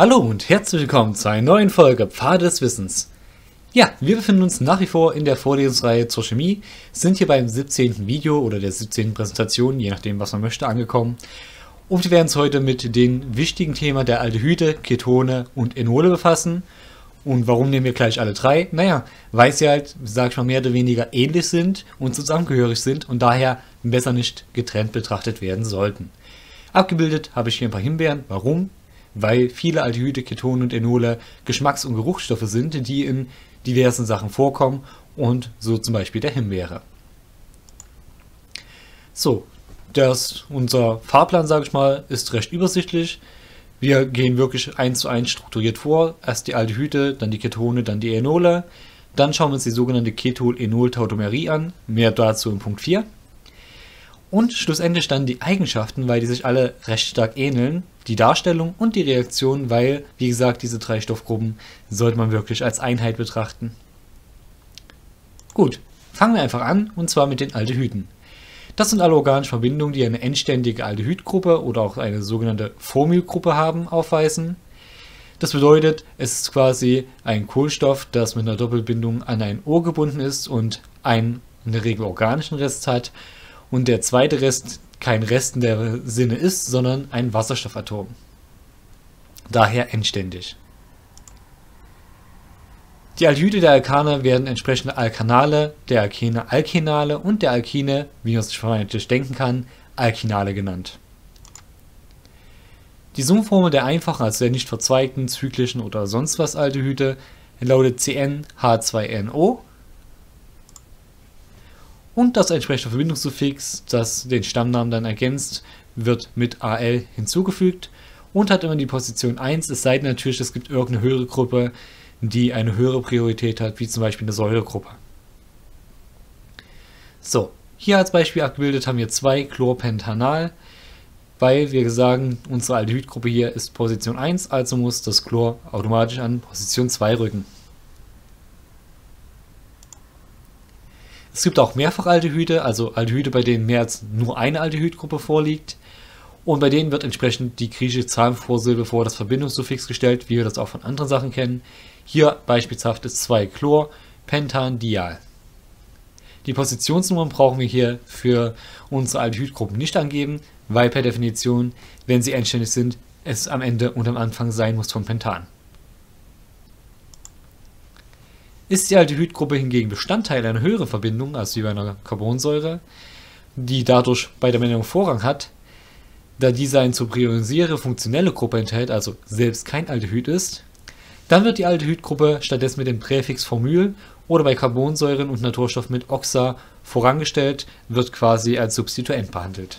Hallo und herzlich willkommen zu einer neuen Folge Pfade des Wissens. Ja, wir befinden uns nach wie vor in der Vorlesungsreihe zur Chemie, sind hier beim 17. Video oder der 17. Präsentation, je nachdem was man möchte, angekommen. Und wir werden uns heute mit den wichtigen Themen der Aldehyde, Ketone und Enole befassen. Und warum nehmen wir gleich alle drei? Naja, weil sie halt, sag ich mal, mehr oder weniger ähnlich sind und zusammengehörig sind und daher besser nicht getrennt betrachtet werden sollten. Abgebildet habe ich hier ein paar Himbeeren. Warum? Weil viele Aldehyde, Ketone und Enole Geschmacks- und Geruchsstoffe sind, die in diversen Sachen vorkommen und so zum Beispiel der Himbeere. So, unser Fahrplan, sage ich mal, ist recht übersichtlich. Wir gehen wirklich 1:1 strukturiert vor. Erst die Aldehyde, dann die Ketone, dann die Enole. Dann schauen wir uns die sogenannte Keto-Enol-Tautomerie an. Mehr dazu in Punkt 4. Und schlussendlich dann die Eigenschaften, weil die sich alle recht stark ähneln, die Darstellung und die Reaktion, weil, wie gesagt, diese drei Stoffgruppen sollte man wirklich als Einheit betrachten. Gut, fangen wir einfach an, und zwar mit den Aldehyden. Das sind alle organischen Verbindungen, die eine endständige Aldehydgruppe oder auch eine sogenannte Formylgruppe haben, aufweisen. Das bedeutet, es ist quasi ein Kohlenstoff, das mit einer Doppelbindung an ein O gebunden ist und einen in der Regel organischen Rest hat. Und der zweite Rest kein Rest in der Sinne ist, sondern ein Wasserstoffatom. Daher endständig. Die Aldehyde der Alkane werden entsprechend der Alkanale, der Alkene Alkinale und der Alkine, wie man es sich vermeintlich denken kann, Alkinale genannt. Die Summenformel der einfachen, also der nicht verzweigten, zyklischen oder sonst was Aldehyde lautet CnH2NO. Und das entsprechende Verbindungssuffix, das den Stammnamen dann ergänzt, wird mit AL hinzugefügt und hat immer die Position 1, es sei denn natürlich, es gibt irgendeine höhere Gruppe, die eine höhere Priorität hat, wie zum Beispiel eine Säuregruppe. So, hier als Beispiel abgebildet haben wir 2-Chlorpentanal, weil wir sagen, unsere Aldehydgruppe hier ist Position 1, also muss das Chlor automatisch an Position 2 rücken. Es gibt auch Mehrfachaldehyde, also Aldehyde, bei denen mehr als nur eine Aldehydgruppe vorliegt. Und bei denen wird entsprechend die griechische Zahlenvorsilbe vor das Verbindungssuffix gestellt, wie wir das auch von anderen Sachen kennen. Hier beispielshaft ist 2-Chlor-Pentandial. Die Positionsnummern brauchen wir hier für unsere Aldehydgruppen nicht angeben, weil per Definition, wenn sie endständig sind, es am Ende und am Anfang sein muss vom Pentan. Ist die Aldehydgruppe hingegen Bestandteil einer höheren Verbindung, also wie bei einer Carbonsäure, die dadurch bei der Benennung Vorrang hat, da diese eine zu priorisierende funktionelle Gruppe enthält, also selbst kein Aldehyd ist, dann wird die Aldehydgruppe stattdessen mit dem Präfix Formyl oder bei Carbonsäuren und Naturstoffen mit Oxa vorangestellt, wird quasi als Substituent behandelt.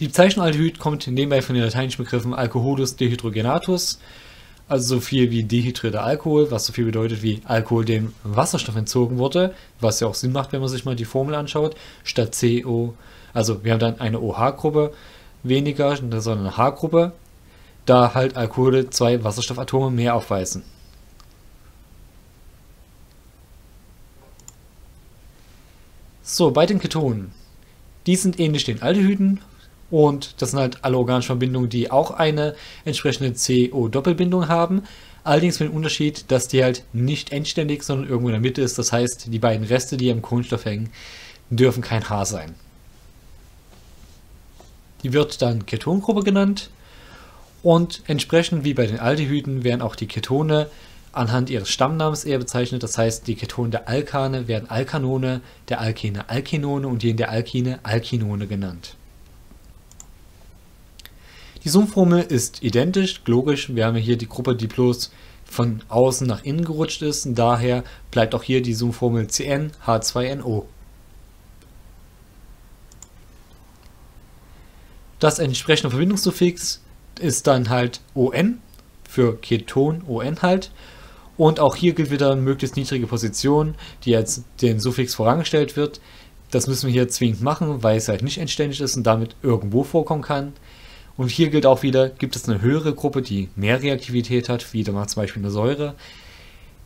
Die Bezeichnung Aldehyd kommt nebenbei von den lateinischen Begriffen Alcoholus dehydrogenatus, also so viel wie dehydrierter Alkohol, was so viel bedeutet wie Alkohol dem Wasserstoff entzogen wurde, was ja auch Sinn macht, wenn man sich mal die Formel anschaut, statt CO, also wir haben dann eine OH-Gruppe weniger, sondern eine H-Gruppe, da halt Alkohole 2 Wasserstoffatome mehr aufweisen. So, bei den Ketonen. Die sind ähnlich den Aldehyden. Und das sind halt alle organischen Verbindungen, die auch eine entsprechende CO-Doppelbindung haben. Allerdings mit dem Unterschied, dass die halt nicht endständig, sondern irgendwo in der Mitte ist. Das heißt, die beiden Reste, die am Kohlenstoff hängen, dürfen kein H sein. Die wird dann Ketongruppe genannt. Und entsprechend wie bei den Aldehyden werden auch die Ketone anhand ihres Stammnamens eher bezeichnet. Das heißt, die Ketone der Alkane werden Alkanone, der Alkene Alkinone und die in der Alkine Alkinone genannt. Die Summenformel ist identisch, logisch, wir haben hier die Gruppe, die bloß von außen nach innen gerutscht ist und daher bleibt auch hier die Summenformel CnH2NO. Das entsprechende Verbindungssuffix ist dann halt ON, für Keton ON halt, und auch hier gilt wieder möglichst niedrige Position, die jetzt den Suffix vorangestellt wird. Das müssen wir hier zwingend machen, weil es halt nicht endständig ist und damit irgendwo vorkommen kann. Und hier gilt auch wieder, gibt es eine höhere Gruppe, die mehr Reaktivität hat, wie zum Beispiel eine Säure.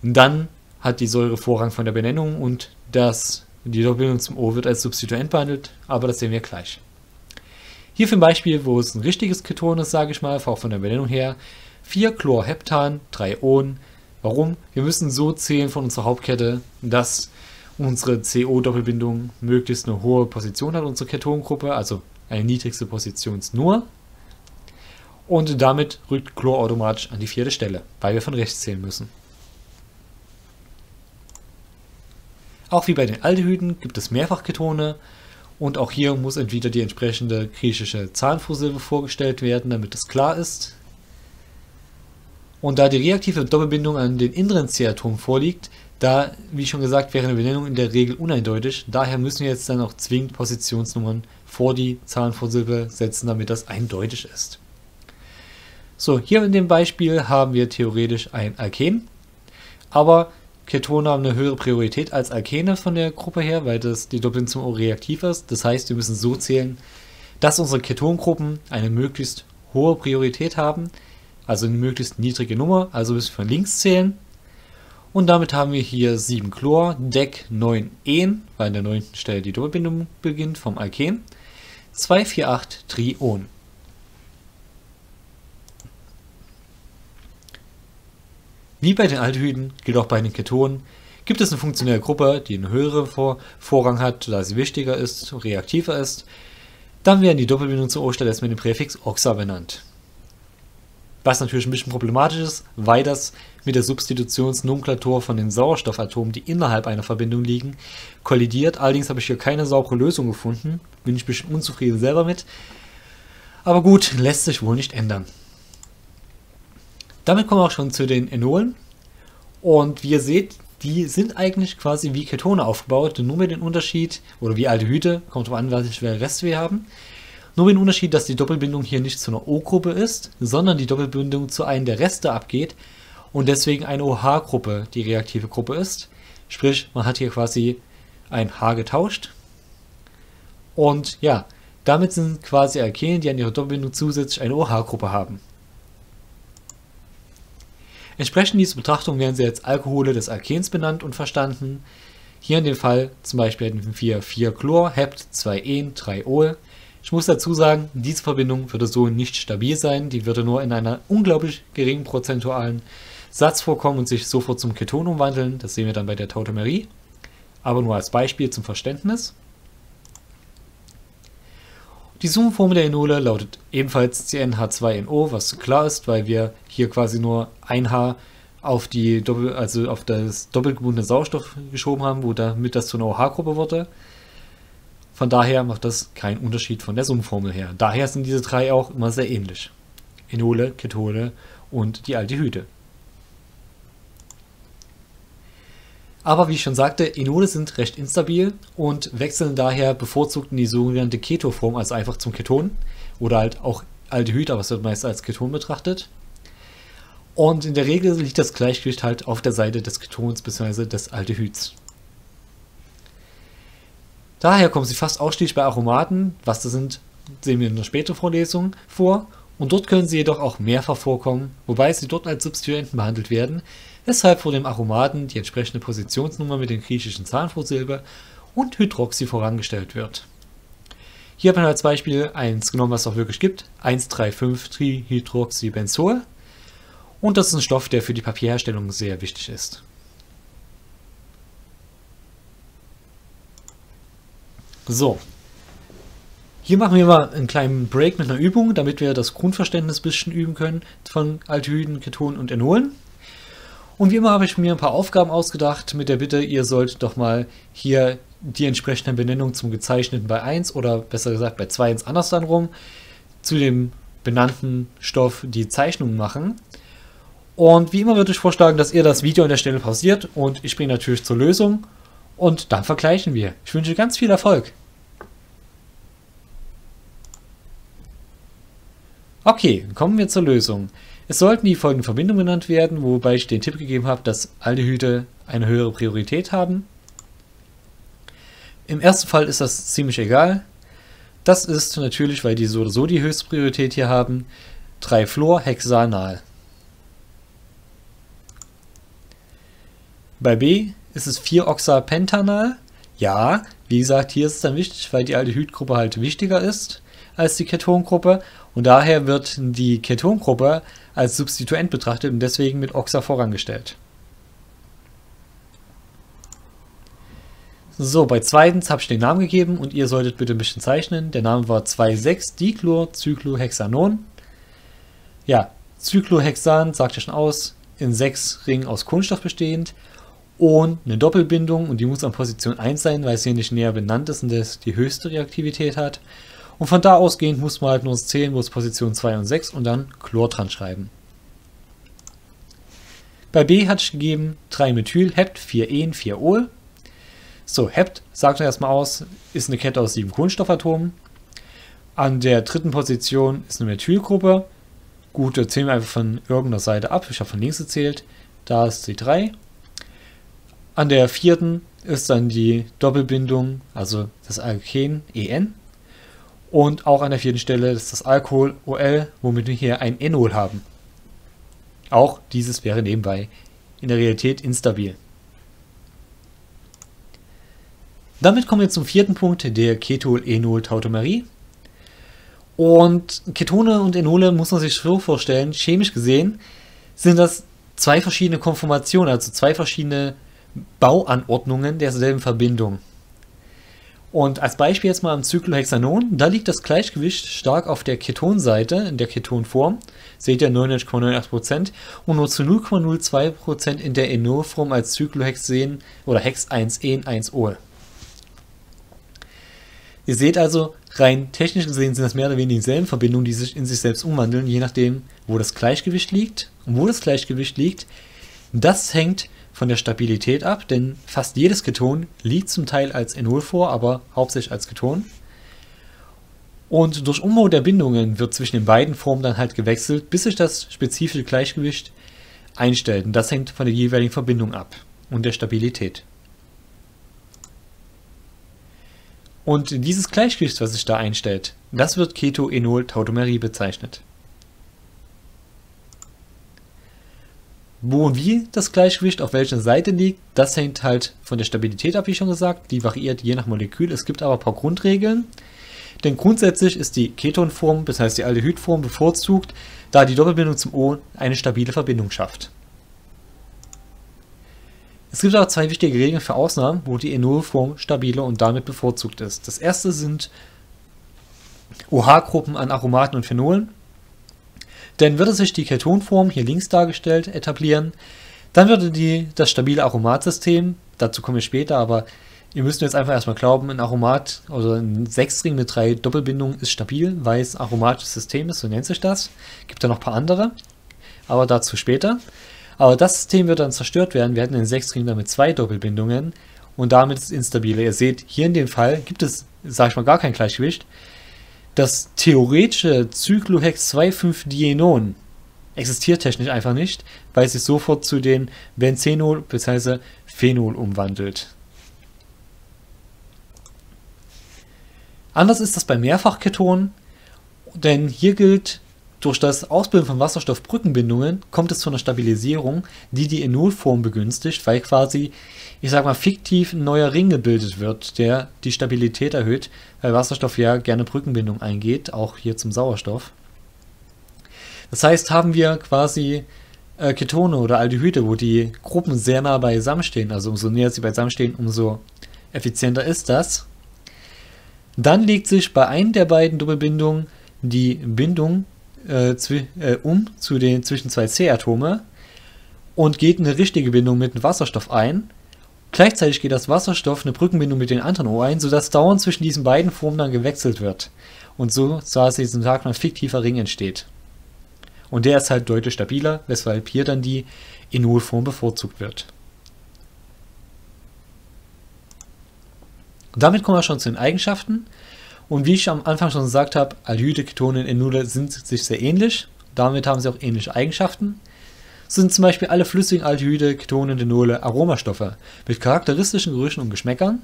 Dann hat die Säure Vorrang von der Benennung und die Doppelbindung zum O wird als Substituent behandelt, aber das sehen wir gleich. Hier für ein Beispiel, wo es ein richtiges Keton ist, sage ich mal, auch von der Benennung her. 4 Chlorheptan, 3 Onen. Warum? Wir müssen so zählen von unserer Hauptkette, dass unsere CO-Doppelbindung möglichst eine hohe Position hat, unsere Ketongruppe, also eine niedrigste Position ist nur. Und damit rückt Chlor automatisch an die 4. Stelle, weil wir von rechts zählen müssen. Auch wie bei den Aldehyden gibt es Mehrfachketone und auch hier muss entweder die entsprechende griechische Zahnfosilbe vorgestellt werden, damit es klar ist. Und da die reaktive Doppelbindung an den inneren C-Atomen vorliegt, da, wie schon gesagt, wäre eine Benennung in der Regel uneindeutig, daher müssen wir jetzt dann auch zwingend Positionsnummern vor die Zahnfosilbe setzen, damit das eindeutig ist. So, hier in dem Beispiel haben wir theoretisch ein Alken, aber Ketone haben eine höhere Priorität als Alkene von der Gruppe her, weil das die Doppelbindung zum O reaktiv ist. Das heißt, wir müssen so zählen, dass unsere Ketongruppen eine möglichst hohe Priorität haben, also eine möglichst niedrige Nummer, also müssen wir von links zählen. Und damit haben wir hier 7 Chlor, Deck 9 En, weil an der 9. Stelle die Doppelbindung beginnt vom Alken, 248 Trion. Wie bei den Aldehyden gilt auch bei den Ketonen, gibt es eine funktionelle Gruppe, die einen höheren Vorrang hat, da sie wichtiger ist, reaktiver ist. Dann werden die Doppelbindungen zu O stattdessen mit dem Präfix Oxa benannt. Was natürlich ein bisschen problematisch ist, weil das mit der Substitutionsnomenklatur von den Sauerstoffatomen, die innerhalb einer Verbindung liegen, kollidiert. Allerdings habe ich hier keine saubere Lösung gefunden, bin ich ein bisschen unzufrieden selber mit. Aber gut, lässt sich wohl nicht ändern. Damit kommen wir auch schon zu den Enolen und wie ihr seht, die sind eigentlich quasi wie Ketone aufgebaut, nur mit dem Unterschied, oder wie Aldehyde, kommt drauf an, welchen Rest wir haben, nur mit dem Unterschied, dass die Doppelbindung hier nicht zu einer O-Gruppe ist, sondern die Doppelbindung zu einem der Reste abgeht und deswegen eine OH-Gruppe die reaktive Gruppe ist, sprich man hat hier quasi ein H getauscht und ja, damit sind quasi Alkene, die an ihrer Doppelbindung zusätzlich eine OH-Gruppe haben. Entsprechend dieser Betrachtung werden sie als Alkohole des Alkens benannt und verstanden. Hier in dem Fall zum Beispiel hätten wir 4 Chlor, Hept, 2 En, 3 Ol. Ich muss dazu sagen, diese Verbindung würde so nicht stabil sein, die würde nur in einer unglaublich geringen prozentualen Satz vorkommen und sich sofort zum Keton umwandeln. Das sehen wir dann bei der Tautomerie, aber nur als Beispiel zum Verständnis. Die Summenformel der Enole lautet ebenfalls CnH2NO, was klar ist, weil wir hier quasi nur ein H auf die auf das doppelt gebundene Sauerstoff geschoben haben, wo damit das zu einer OH-Gruppe wurde. Von daher macht das keinen Unterschied von der Summenformel her. Daher sind diese drei auch immer sehr ähnlich. Enole, Ketone und die Aldehyde. Aber wie ich schon sagte, Enole sind recht instabil und wechseln daher bevorzugt in die sogenannte Keto-Form, also einfach zum Keton oder halt auch Aldehyd, aber es wird meist als Keton betrachtet. Und in der Regel liegt das Gleichgewicht halt auf der Seite des Ketons bzw. des Aldehyds. Daher kommen sie fast ausschließlich bei Aromaten, was das sind, sehen wir in einer späteren Vorlesung vor. Und dort können sie jedoch auch mehrfach vorkommen, wobei sie dort als Substituenten behandelt werden, weshalb vor dem Aromaten die entsprechende Positionsnummer mit den griechischen Zahnfosilbe und Hydroxy vorangestellt wird. Hier hat man als Beispiel eins genommen, was es auch wirklich gibt, 1,3,5-Trihydroxybenzol, und das ist ein Stoff, der für die Papierherstellung sehr wichtig ist. So. Hier machen wir mal einen kleinen Break mit einer Übung, damit wir das Grundverständnis ein bisschen üben können von Aldehyden, Ketonen und Enolen. Und wie immer habe ich mir ein paar Aufgaben ausgedacht mit der Bitte, ihr sollt doch mal hier die entsprechende Benennung zum Gezeichneten bei 1 oder besser gesagt bei 2 ins andersrum zu dem benannten Stoff die Zeichnung machen. Und wie immer würde ich vorschlagen, dass ihr das Video an der Stelle pausiert und ich bringe natürlich zur Lösung und dann vergleichen wir. Ich wünsche ganz viel Erfolg. Okay, kommen wir zur Lösung. Es sollten die folgenden Verbindungen benannt werden, wobei ich den Tipp gegeben habe, dass Aldehyde eine höhere Priorität haben. Im ersten Fall ist das ziemlich egal. Das ist natürlich, weil die so oder so die höchste Priorität hier haben, 3-Fluorhexanal. Bei B ist es 4-Oxapentanal. Ja, wie gesagt, hier ist es dann wichtig, weil die Aldehydgruppe halt wichtiger ist. als die Ketongruppe und daher wird die Ketongruppe als Substituent betrachtet und deswegen mit Oxa vorangestellt. So, bei zweitens habe ich den Namen gegeben und ihr solltet bitte ein bisschen zeichnen. Der Name war 2,6-Dichlorcyclohexanon. Ja, Cyclohexan, sagt ja schon aus, in 6 Ringen aus Kohlenstoff bestehend und eine Doppelbindung und die muss an Position 1 sein, weil es hier nicht näher benannt ist und das die höchste Reaktivität hat. Und von da ausgehend muss man halt nur zählen, wo es Position 2 und 6 und dann Chlor dran schreiben. Bei B hat ich gegeben 3-Methyl-Hept-4-En-4-Ol. So, Hept, sagt er erstmal aus, ist eine Kette aus 7 Kohlenstoffatomen. An der dritten Position ist eine Methylgruppe. Gut, da zählen wir einfach von irgendeiner Seite ab. Ich habe von links gezählt. Da ist die 3. An der vierten ist dann die Doppelbindung, also das Alken, En. Und auch an der vierten Stelle ist das Alkohol, OL, womit wir hier ein Enol haben. Auch dieses wäre nebenbei in der Realität instabil. Damit kommen wir zum vierten Punkt der Ketol-Enol-Tautomerie. Und Ketone und Enole muss man sich so vorstellen, chemisch gesehen sind das 2 verschiedene Konformationen, also 2 verschiedene Bauanordnungen derselben Verbindung. Und als Beispiel jetzt mal am Cyclohexanon, da liegt das Gleichgewicht stark auf der Ketonseite, in der Ketonform, seht ihr 99,98% und nur zu 0,02% in der Enolform als Cyclohexen oder Hex-1-En-1-Ol. Ihr seht also, rein technisch gesehen sind das mehr oder weniger dieselben Verbindungen, die sich in sich selbst umwandeln, je nachdem, wo das Gleichgewicht liegt. Und wo das Gleichgewicht liegt, das hängt von der Stabilität ab, denn fast jedes Keton liegt zum Teil als Enol vor, aber hauptsächlich als Keton. Und durch Umbau der Bindungen wird zwischen den beiden Formen dann halt gewechselt, bis sich das spezifische Gleichgewicht einstellt. Und das hängt von der jeweiligen Verbindung ab und der Stabilität. Und dieses Gleichgewicht, was sich da einstellt, das wird Keto-Enol-Tautomerie bezeichnet. Wo und wie das Gleichgewicht auf welcher Seite liegt, das hängt halt von der Stabilität ab, wie schon gesagt. Die variiert je nach Molekül. Es gibt aber ein paar Grundregeln. Denn grundsätzlich ist die Ketonform, das heißt die Aldehydform, bevorzugt, da die Doppelbindung zum O eine stabile Verbindung schafft. Es gibt aber 2 wichtige Regeln für Ausnahmen, wo die Enolform stabiler und damit bevorzugt ist. Das erste sind OH-Gruppen an Aromaten und Phenolen. Denn würde sich die Ketonform, hier links dargestellt, etablieren, dann würde das stabile Aromatsystem, dazu kommen wir später, aber ihr müsst jetzt einfach erstmal glauben, ein Aromat oder ein Sechsring mit 3 Doppelbindungen ist stabil, weil es ein aromatisches System ist, so nennt sich das. Gibt da noch ein paar andere, aber dazu später. Aber das System wird dann zerstört werden. Wir hatten den Sechsring damit 2 Doppelbindungen und damit ist es instabil. Ihr seht, hier in dem Fall gibt es, sag ich mal, gar kein Gleichgewicht. Das theoretische Cyclohex-2,5-Dienon existiert technisch einfach nicht, weil es sich sofort zu den Benzenol bzw. Phenol umwandelt. Anders ist das bei Mehrfachketonen, denn hier gilt, durch das Ausbilden von Wasserstoffbrückenbindungen kommt es zu einer Stabilisierung, die die Enolform begünstigt, weil quasi, ich sag mal, fiktiv ein neuer Ring gebildet wird, der die Stabilität erhöht, weil Wasserstoff ja gerne Brückenbindung eingeht, auch hier zum Sauerstoff. Das heißt, haben wir quasi Ketone oder Aldehyde, wo die Gruppen sehr nah beisammenstehen, also umso näher sie beisammenstehen, umso effizienter ist das. Dann legt sich bei einem der beiden Doppelbindungen die Bindung zwischen 2 C-Atome und geht eine richtige Bindung mit dem Wasserstoff ein. Gleichzeitig geht das Wasserstoff eine Brückenbindung mit den anderen O ein, sodass dauernd zwischen diesen beiden Formen dann gewechselt wird. Und so sah es diesen Tag ein fiktiver Ring entsteht. Und der ist halt deutlich stabiler, weshalb hier dann die Enolform bevorzugt wird. Und damit kommen wir schon zu den Eigenschaften. Und wie ich am Anfang schon gesagt habe, Aldehyde, Ketone und Enole sind sich sehr ähnlich. Damit haben sie auch ähnliche Eigenschaften. So sind zum Beispiel alle flüssigen Aldehyde, Ketone und Enole Aromastoffe mit charakteristischen Gerüchen und Geschmäckern.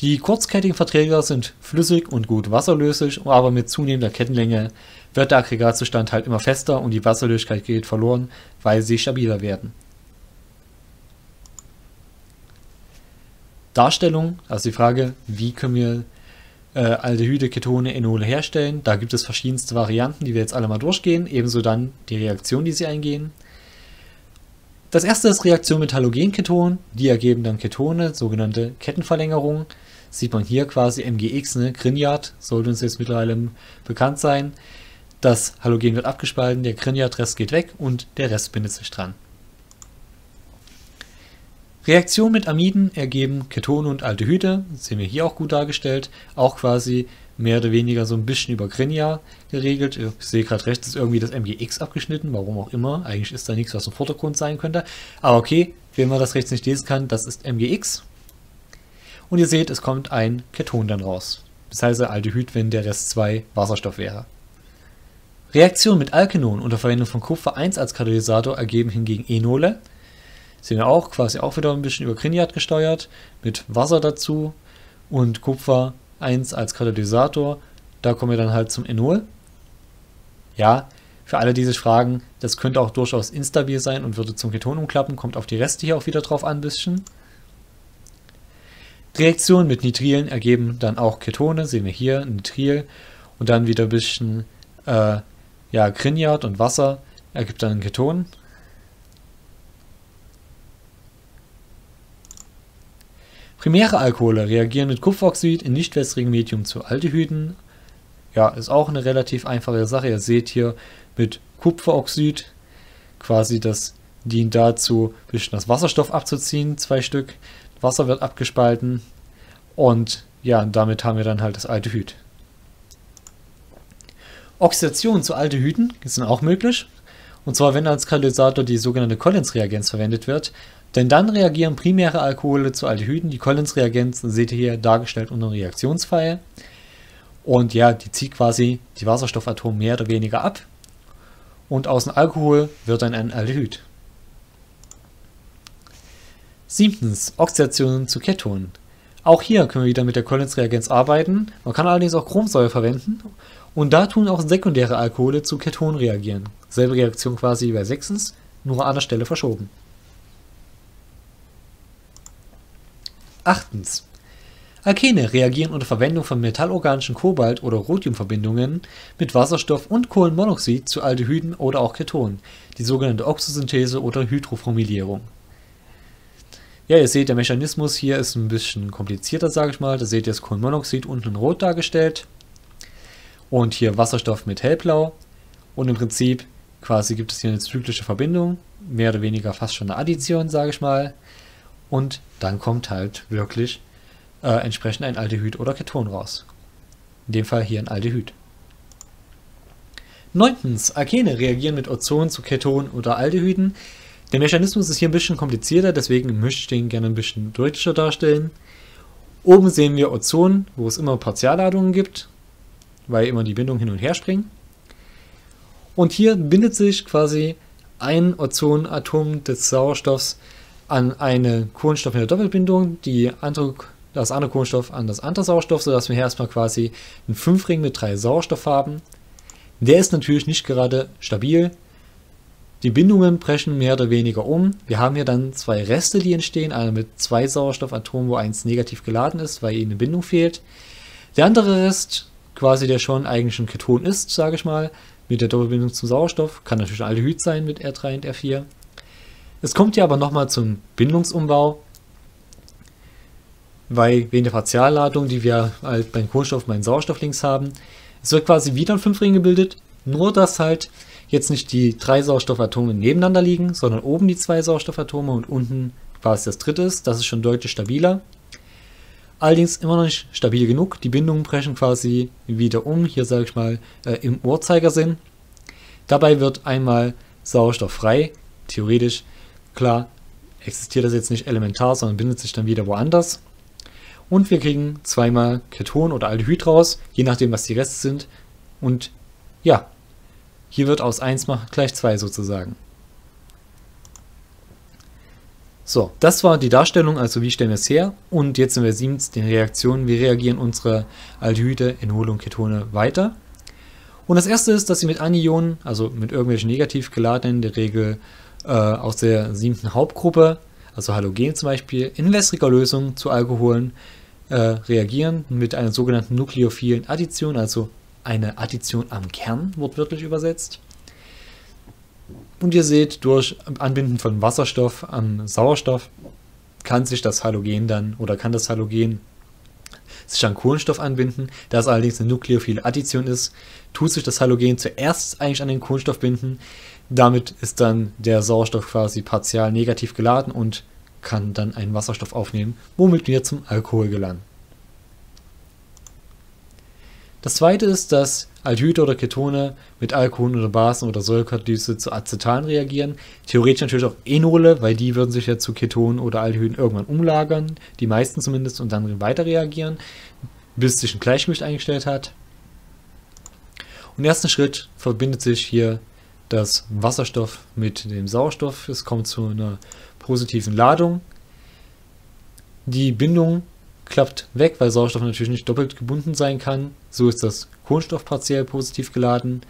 Die kurzkettigen Verträger sind flüssig und gut wasserlöslich, aber mit zunehmender Kettenlänge wird der Aggregatzustand halt immer fester und die Wasserlöslichkeit geht verloren, weil sie stabiler werden. Darstellung, also die Frage, wie können wir Aldehyde, Ketone, Enole herstellen. Da gibt es verschiedenste Varianten, die wir jetzt alle mal durchgehen. Ebenso dann die Reaktion, die sie eingehen. Das erste ist Reaktion mit Halogenketonen. Die ergeben dann Ketone, sogenannte Kettenverlängerungen. Sieht man hier quasi MgX, ne? Grignard, sollte uns jetzt mittlerweile bekannt sein. Das Halogen wird abgespalten, der Grignard-Rest geht weg und der Rest bindet sich dran. Reaktion mit Amiden ergeben Ketone und Aldehyde, das sehen wir hier auch gut dargestellt, auch quasi mehr oder weniger so ein bisschen über Grignard geregelt. Ich sehe gerade rechts ist irgendwie das MgX abgeschnitten, warum auch immer. Eigentlich ist da nichts, was im Vordergrund sein könnte. Aber okay, wenn man das rechts nicht lesen kann, das ist MgX. Und ihr seht, es kommt ein Keton dann raus. Das heißt Aldehyd, wenn der Rest 2 Wasserstoff wäre. Reaktion mit Alkanon unter Verwendung von Kupfer 1 als Katalysator ergeben hingegen Enole. Sehen wir auch, quasi auch wieder ein bisschen über Grignard gesteuert, mit Wasser dazu und Kupfer 1 als Katalysator. Da kommen wir dann halt zum Enol. Ja, für alle, die sich fragen, das könnte auch durchaus instabil sein und würde zum Keton umklappen, kommt auf die Reste hier auch wieder drauf an ein bisschen. Reaktionen mit Nitrilen ergeben dann auch Ketone, sehen wir hier, Nitril und dann wieder ein bisschen ja, Grignard und Wasser ergibt dann Keton. Primäre Alkohole reagieren mit Kupferoxid in nichtwässerigem Medium zu Aldehyden. Ja, ist auch eine relativ einfache Sache. Ihr seht hier mit Kupferoxid quasi das dient dazu, ein bisschen das Wasserstoff abzuziehen, 2 Stück. Wasser wird abgespalten und ja, damit haben wir dann halt das Aldehyd. Oxidation zu Aldehyden sind auch möglich. Und zwar, wenn als Katalysator die sogenannte Collins-Reagenz verwendet wird. Denn dann reagieren primäre Alkohole zu Aldehyden. Die Collins-Reagenz seht ihr hier dargestellt unter dem Reaktionspfeil. Und ja, die zieht quasi die Wasserstoffatome mehr oder weniger ab. Und aus dem Alkohol wird dann ein Aldehyd. 7. Oxidation zu Ketonen. Auch hier können wir wieder mit der Collins-Reagenz arbeiten. Man kann allerdings auch Chromsäure verwenden. Und da tun auch sekundäre Alkohole zu Ketonen reagieren. Selbe Reaktion quasi wie bei 6, nur an der Stelle verschoben. 8. Alkene reagieren unter Verwendung von metallorganischen Kobalt- oder Rhodiumverbindungen mit Wasserstoff und Kohlenmonoxid zu Aldehyden oder auch Ketonen, die sogenannte Oxosynthese oder Hydroformilierung. Ja, ihr seht, der Mechanismus hier ist ein bisschen komplizierter, sage ich mal. Da seht ihr das Kohlenmonoxid unten in Rot dargestellt. Und hier Wasserstoff mit Hellblau. Und im Prinzip quasi gibt es hier eine zyklische Verbindung. Mehr oder weniger fast schon eine Addition, sage ich mal. Und dann kommt halt wirklich entsprechend ein Aldehyd oder Keton raus. In dem Fall hier ein Aldehyd. 9. Alkene reagieren mit Ozon zu Ketonen oder Aldehyden. Der Mechanismus ist hier ein bisschen komplizierter, deswegen möchte ich den gerne ein bisschen deutlicher darstellen. Oben sehen wir Ozon, wo es immer Partialladungen gibt, weil immer die Bindungen hin und her springen. Und hier bindet sich quasi ein Ozonatom des Sauerstoffs an eine Kohlenstoff in der Doppelbindung, das andere Kohlenstoff an das andere Sauerstoff, sodass wir hier erstmal quasi einen 5-Ring mit 3 Sauerstoff haben. Der ist natürlich nicht gerade stabil. Die Bindungen brechen mehr oder weniger um. Wir haben hier dann 2 Reste, die entstehen. Einer mit 2 Sauerstoffatomen, wo eins negativ geladen ist, weil ihnen eine Bindung fehlt. Der andere Rest, quasi der schon eigentlich ein Keton ist, sage ich mal, mit der Doppelbindung zum Sauerstoff. Kann natürlich ein Aldehyd sein mit R3 und R4. Es kommt hier aber nochmal zum Bindungsumbau. Weil wegen der Partialladung, die wir halt beim Kohlenstoff und beim Sauerstoff links haben, es wird quasi wieder ein 5-Ring gebildet. Nur, dass halt jetzt nicht die 3 Sauerstoffatome nebeneinander liegen, sondern oben die 2 Sauerstoffatome und unten quasi das dritte ist. Das ist schon deutlich stabiler. Allerdings immer noch nicht stabil genug. Die Bindungen brechen quasi wieder um. Hier sage ich mal im Uhrzeigersinn. Dabei wird einmal Sauerstoff frei. Theoretisch, klar, existiert das jetzt nicht elementar, sondern bindet sich dann wieder woanders. Und wir kriegen zweimal Keton oder Aldehyd raus, je nachdem was die Reste sind. Und ja, hier wird aus 1 gleich 2 sozusagen. So, das war die Darstellung, also wie stellen wir es her. Und jetzt sind wir 7, den Reaktionen. Wie reagieren unsere Aldehyde, Enole und Ketone weiter? Und das erste ist, dass sie mit Anionen, also mit irgendwelchen negativ geladenen, in der Regel aus der 7. Hauptgruppe, also Halogen zum Beispiel, in wässriger Lösung zu Alkoholen reagieren mit einer sogenannten nukleophilen Addition, also eine Addition am Kern, wortwörtlich übersetzt. Und ihr seht, durch Anbinden von Wasserstoff am Sauerstoff kann sich das Halogen dann, oder kann das Halogen sich an Kohlenstoff anbinden. Da es allerdings eine nukleophile Addition ist, tut sich das Halogen zuerst eigentlich an den Kohlenstoff binden. Damit ist dann der Sauerstoff quasi partial negativ geladen und kann dann einen Wasserstoff aufnehmen, womit wir zum Alkohol gelangen. Das zweite ist, dass Aldehyde oder Ketone mit Alkoholen oder Basen oder Säurekatalyse zu Acetalen reagieren. Theoretisch natürlich auch Enole, weil die würden sich ja zu Ketonen oder Aldehyden irgendwann umlagern, die meisten zumindest, und dann weiter reagieren, bis sich ein Gleichgewicht eingestellt hat. Und im ersten Schritt verbindet sich hier das Wasserstoff mit dem Sauerstoff. Es kommt zu einer positiven Ladung. Die Bindung klappt weg, weil Sauerstoff natürlich nicht doppelt gebunden sein kann. So ist das Kohlenstoff partiell positiv geladen.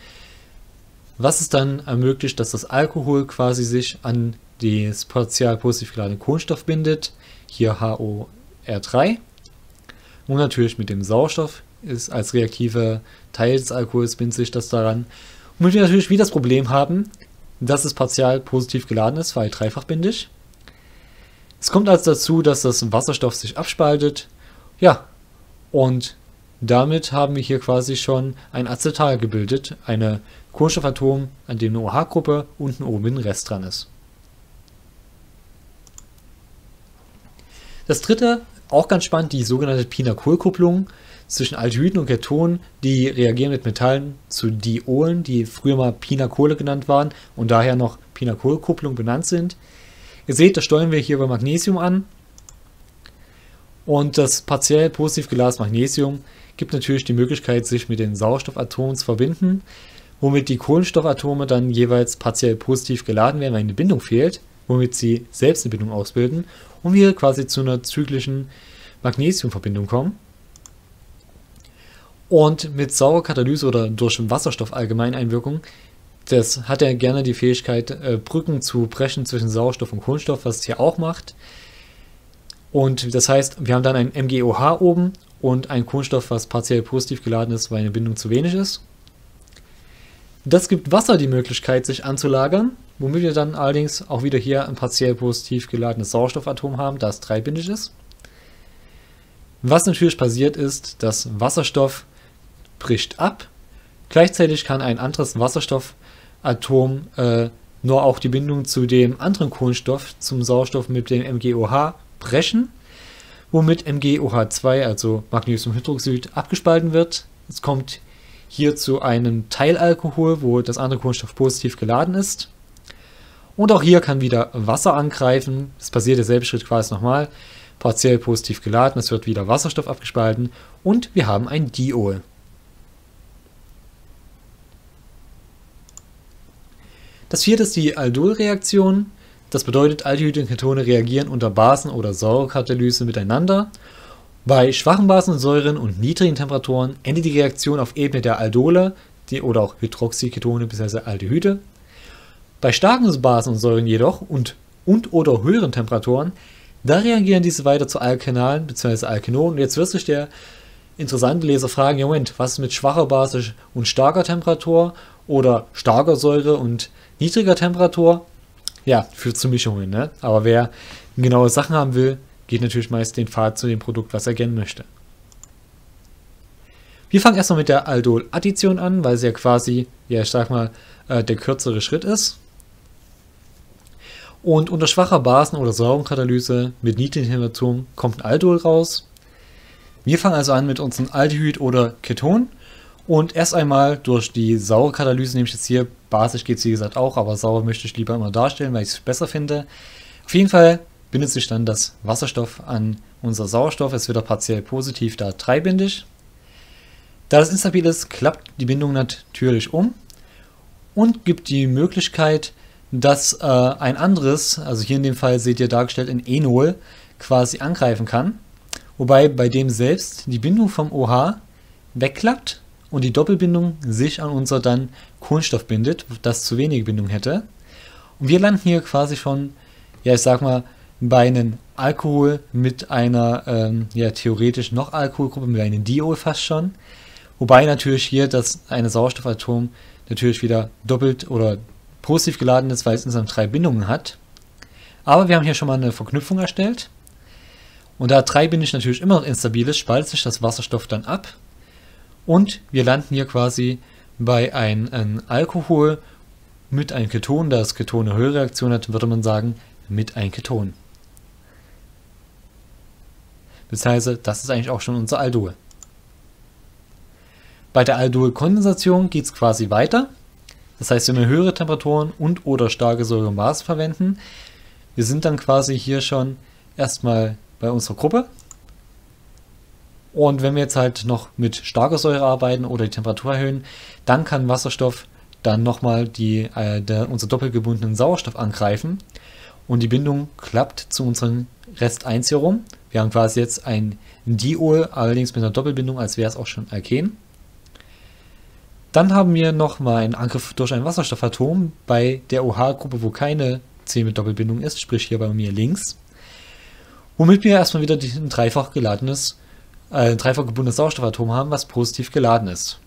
Was es dann ermöglicht, dass das Alkohol quasi sich an das partiell positiv geladene Kohlenstoff bindet. Hier HOR3. Und natürlich mit dem Sauerstoff ist als reaktiver Teil des Alkohols bindet sich das daran. Und wir natürlich wieder das Problem haben, dass es partiell positiv geladen ist, weil dreifachbindig. Es kommt also dazu, dass das Wasserstoff sich abspaltet. Ja, und damit haben wir hier quasi schon ein Acetal gebildet, eine Kohlenstoffatom, an dem eine OH-Gruppe und ein O-Binden-Rest dran ist. Das dritte, auch ganz spannend, die sogenannte Pinakol-Kupplung zwischen Aldehyden und Ketonen, die reagieren mit Metallen zu Diolen, die früher mal Pinakole genannt waren und daher noch Pinakol-Kupplung benannt sind. Ihr seht, das steuern wir hier über Magnesium an. Und das partiell positiv geladene Magnesium gibt natürlich die Möglichkeit, sich mit den Sauerstoffatomen zu verbinden, womit die Kohlenstoffatome dann jeweils partiell positiv geladen werden, weil eine Bindung fehlt, womit sie selbst eine Bindung ausbilden und wir quasi zu einer zyklischen Magnesiumverbindung kommen. Und mit Säurekatalyse oder durch Wasserstoff Allgemeineinwirkung, das hat ja gerne die Fähigkeit, Brücken zu brechen zwischen Sauerstoff und Kohlenstoff, was es hier auch macht. Und das heißt, wir haben dann ein MgOH oben und einen Kohlenstoff, was partiell positiv geladen ist, weil eine Bindung zu wenig ist. Das gibt Wasser die Möglichkeit, sich anzulagern, womit wir dann allerdings auch wieder hier ein partiell positiv geladenes Sauerstoffatom haben, da es dreibindig ist. Was natürlich passiert ist, dass Wasserstoff bricht ab. Gleichzeitig kann ein anderes Wasserstoffatom nur auch die Bindung zu dem anderen Kohlenstoff, zum Sauerstoff mit dem MgOH brechen, womit MgOH2, also Magnesiumhydroxid, abgespalten wird. Es kommt hier zu einem Teilalkohol, wo das andere Kohlenstoff positiv geladen ist. Und auch hier kann wieder Wasser angreifen. Es passiert derselbe Schritt quasi nochmal. Partiell positiv geladen, es wird wieder Wasserstoff abgespalten und wir haben ein Diol. Das vierte ist die Aldol-Reaktion. Das bedeutet, Aldehyde und Ketone reagieren unter Basen- oder Säurekatalyse miteinander. Bei schwachen Basen und Säuren und niedrigen Temperaturen endet die Reaktion auf Ebene der Aldole, oder auch Hydroxyketone bzw. Aldehyde. Bei starken Basen und Säuren jedoch und oder höheren Temperaturen, da reagieren diese weiter zu Alkanalen bzw. Alkinonen. Und jetzt wird sich der interessante Leser fragen, ja Moment, was ist mit schwacher Basis und starker Temperatur oder starker Säure und niedriger Temperatur? Ja, führt zu Mischungen, ne? Aber wer genaue Sachen haben will, geht natürlich meist den Pfad zu dem Produkt, was er gerne möchte. Wir fangen erstmal mit der Aldol-Addition an, weil sie ja quasi, ja ich sag mal, der kürzere Schritt ist. Und unter schwacher Basen- oder Säurenkatalyse mit niedrigen Temperaturen kommt ein Aldol raus. Wir fangen also an mit unserem Aldehyd oder Keton. Und erst einmal durch die Säurekatalyse nehme ich jetzt hier, basisch geht es wie gesagt auch, aber sauer möchte ich lieber immer darstellen, weil ich es besser finde. Auf jeden Fall bindet sich dann das Wasserstoff an unser Sauerstoff, es wird auch partiell positiv, da dreibindig. Da das instabil ist, klappt die Bindung natürlich um und gibt die Möglichkeit, dass ein anderes, also hier in dem Fall seht ihr dargestellt in Enol, quasi angreifen kann. Wobei bei dem selbst die Bindung vom OH wegklappt und die Doppelbindung sich an unser dann Kohlenstoff bindet, das zu wenige Bindung hätte. Und wir landen hier quasi schon, ja ich sag mal, bei einem Alkohol mit einer ja, theoretisch noch Alkoholgruppe, mit einem Diol fast schon. Wobei natürlich hier das eine Sauerstoffatom natürlich wieder doppelt oder positiv geladen ist, weil es insgesamt 3 Bindungen hat. Aber wir haben hier schon mal eine Verknüpfung erstellt. Und da 3 bindig natürlich immer noch instabil ist, spaltet sich das Wasserstoff dann ab. Und wir landen hier quasi bei einem Alkohol mit einem Keton. Da das Keton eine Höherreaktion hat, würde man sagen, mit einem Keton. Beziehungsweise, das ist eigentlich auch schon unser Aldol. Bei der Aldol-Kondensation geht es quasi weiter. Das heißt, wenn wir höhere Temperaturen und oder starke Säuremaße verwenden, wir sind dann quasi hier schon erstmal bei unserer Gruppe. Und wenn wir jetzt halt noch mit starker Säure arbeiten oder die Temperatur erhöhen, dann kann Wasserstoff dann nochmal unseren doppelgebundenen Sauerstoff angreifen. Und die Bindung klappt zu unserem Rest 1 hier rum. Wir haben quasi jetzt ein Diol, allerdings mit einer Doppelbindung, als wäre es auch schon Alken. Dann haben wir nochmal einen Angriff durch ein Wasserstoffatom bei der OH-Gruppe, wo keine 10 mit Doppelbindung ist, sprich hier bei mir links. Womit wir erstmal wieder ein dreifach gebundenes Sauerstoffatom haben, was positiv geladen ist.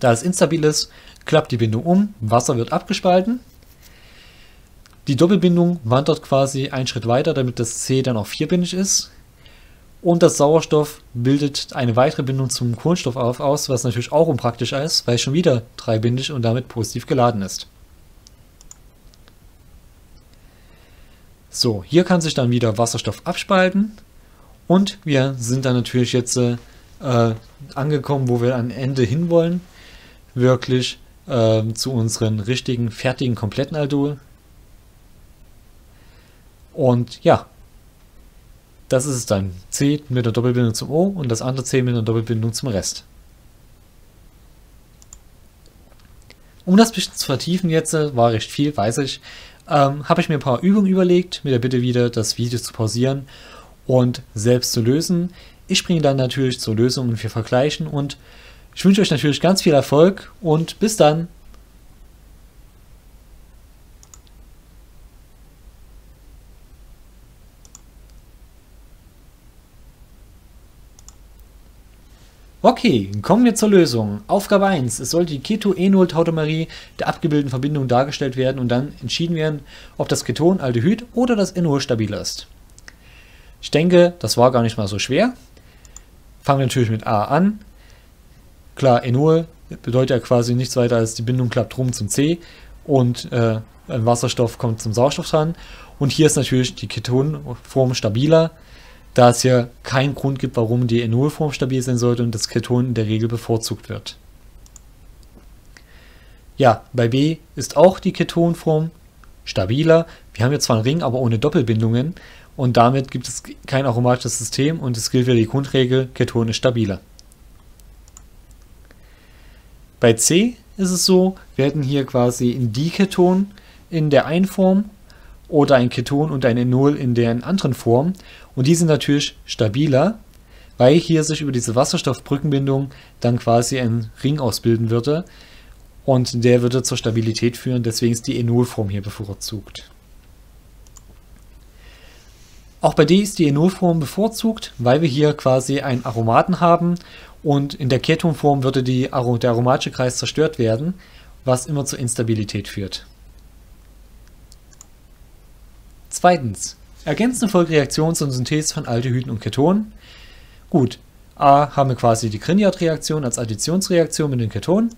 Da es instabil ist, klappt die Bindung um, Wasser wird abgespalten. Die Doppelbindung wandert quasi einen Schritt weiter, damit das C dann auch 4-bindig ist. Und das Sauerstoff bildet eine weitere Bindung zum Kohlenstoff aus, was natürlich auch unpraktisch ist, weil es schon wieder 3-bindig und damit positiv geladen ist. So, hier kann sich dann wieder Wasserstoff abspalten. Und wir sind dann natürlich jetzt angekommen, wo wir am Ende hinwollen. Wirklich zu unseren richtigen, fertigen, kompletten Aldol. Und ja, das ist es dann. C mit einer Doppelbindung zum O und das andere C mit einer Doppelbindung zum Rest. Um das ein bisschen zu vertiefen jetzt, war recht viel, weiß ich, habe ich mir ein paar Übungen überlegt, mit der Bitte wieder das Video zu pausieren und selbst zu lösen. Ich bringe dann natürlich zur Lösung und wir vergleichen und ich wünsche euch natürlich ganz viel Erfolg und bis dann. Okay, kommen wir zur Lösung. Aufgabe 1. Es sollte die Keto-Enol-Tautomerie der abgebildeten Verbindung dargestellt werden und dann entschieden werden, ob das Keton, Aldehyd oder das Enol stabiler ist. Ich denke, das war gar nicht mal so schwer. Fangen wir natürlich mit A an. Klar, Enol bedeutet ja quasi nichts weiter als die Bindung klappt rum zum C und ein Wasserstoff kommt zum Sauerstoff dran. Und hier ist natürlich die Ketonform stabiler, da es hier keinen Grund gibt, warum die Enolform stabil sein sollte und das Keton in der Regel bevorzugt wird. Ja, bei B ist auch die Ketonform stabiler. Wir haben jetzt zwar einen Ring, aber ohne Doppelbindungen und damit gibt es kein aromatisches System und es gilt wieder die Grundregel, Keton ist stabiler. Bei C ist es so, wir hätten hier quasi ein Diketon in der einen Form oder ein Keton und ein Enol in der anderen Form. Und die sind natürlich stabiler, weil hier sich über diese Wasserstoffbrückenbindung dann quasi ein Ring ausbilden würde. Und der würde zur Stabilität führen, deswegen ist die Enolform hier bevorzugt. Auch bei D ist die Enolform bevorzugt, weil wir hier quasi einen Aromaten haben. Und in der Ketonform würde der aromatische Kreis zerstört werden, was immer zur Instabilität führt. Zweitens, ergänzende Folgereaktions- und Synthese von Aldehyden und Ketonen. Gut, A haben wir quasi die Grignard-Reaktion als Additionsreaktion mit den Ketonen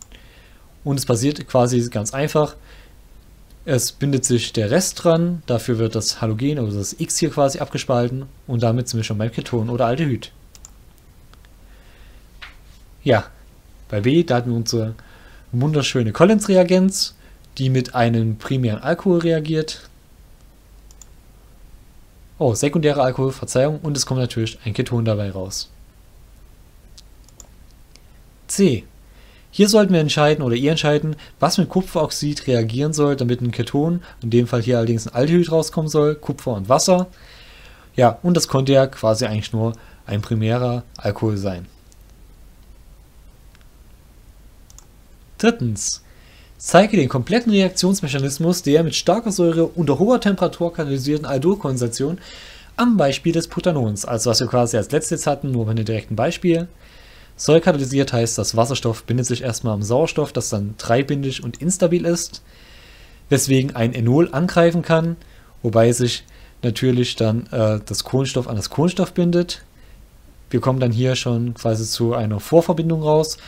und es passiert quasi ganz einfach, es bindet sich der Rest dran, dafür wird das Halogen oder das X hier quasi abgespalten und damit sind wir schon beim Keton oder Aldehyd. Ja, bei B, da hatten wir unsere wunderschöne Collins-Reagenz, die mit einem primären Alkohol reagiert. Oh, sekundäre Alkohol, Verzeihung, und es kommt natürlich ein Keton dabei raus. C. Hier sollten wir entscheiden, oder ihr entscheiden, was mit Kupferoxid reagieren soll, damit ein Keton, in dem Fall hier allerdings ein Aldehyd rauskommen soll, Kupfer und Wasser. Ja, und das konnte ja quasi eigentlich nur ein primärer Alkohol sein. Drittens. zeige den kompletten Reaktionsmechanismus der mit starker Säure unter hoher Temperatur kanalisierten Aldol-Kondensation am Beispiel des Butanons, also was wir quasi als letztes hatten, nur bei einem direkten Beispiel. Säurekatalisiert heißt, das Wasserstoff bindet sich erstmal am Sauerstoff, das dann dreibindig und instabil ist, weswegen ein Enol angreifen kann, wobei sich natürlich dann das Kohlenstoff an das Kohlenstoff bindet. Wir kommen dann hier schon quasi zu einer Vorverbindung raus,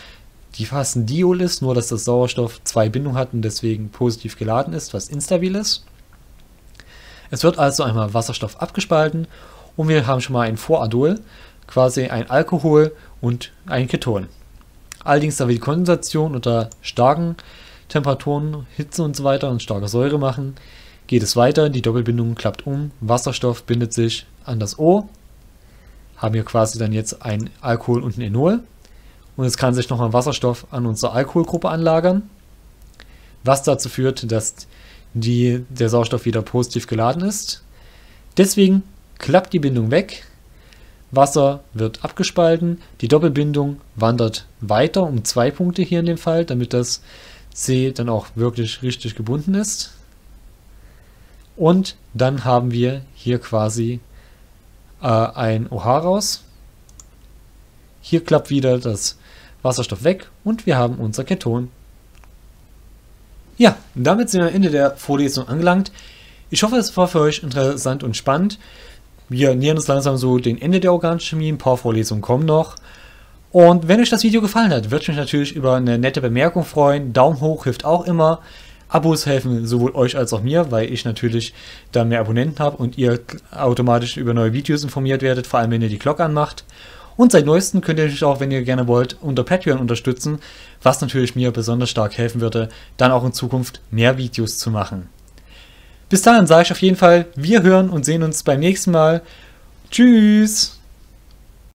die fast ein Diol ist, nur dass das Sauerstoff zwei Bindungen hat und deswegen positiv geladen ist, was instabil ist. Es wird also einmal Wasserstoff abgespalten und wir haben schon mal ein Voradol, quasi ein Alkohol und ein Keton. Allerdings, da wir die Kondensation unter starken Temperaturen, Hitze und so weiter und starke Säure machen, geht es weiter, die Doppelbindung klappt um, Wasserstoff bindet sich an das O, haben wir quasi dann jetzt ein Alkohol und ein Enol. Und es kann sich nochmal Wasserstoff an unsere Alkoholgruppe anlagern, was dazu führt, dass der Sauerstoff wieder positiv geladen ist. Deswegen klappt die Bindung weg, Wasser wird abgespalten, die Doppelbindung wandert weiter um 2 Punkte hier in dem Fall, damit das C dann auch wirklich richtig gebunden ist. Und dann haben wir hier quasi ein OH raus. Hier klappt wieder das Wasserstoff weg und wir haben unser Keton. Ja, damit sind wir am Ende der Vorlesung angelangt. Ich hoffe, es war für euch interessant und spannend. Wir nähern uns langsam so dem Ende der Organchemie, ein paar Vorlesungen kommen noch. Und wenn euch das Video gefallen hat, würde ich mich natürlich über eine nette Bemerkung freuen. Daumen hoch hilft auch immer. Abos helfen sowohl euch als auch mir, weil ich natürlich da mehr Abonnenten habe und ihr automatisch über neue Videos informiert werdet, vor allem wenn ihr die Glocke anmacht. Und seit neuestem könnt ihr natürlich auch, wenn ihr gerne wollt, unter Patreon unterstützen, was natürlich mir besonders stark helfen würde, dann auch in Zukunft mehr Videos zu machen. Bis dahin sage ich auf jeden Fall, wir hören und sehen uns beim nächsten Mal. Tschüss!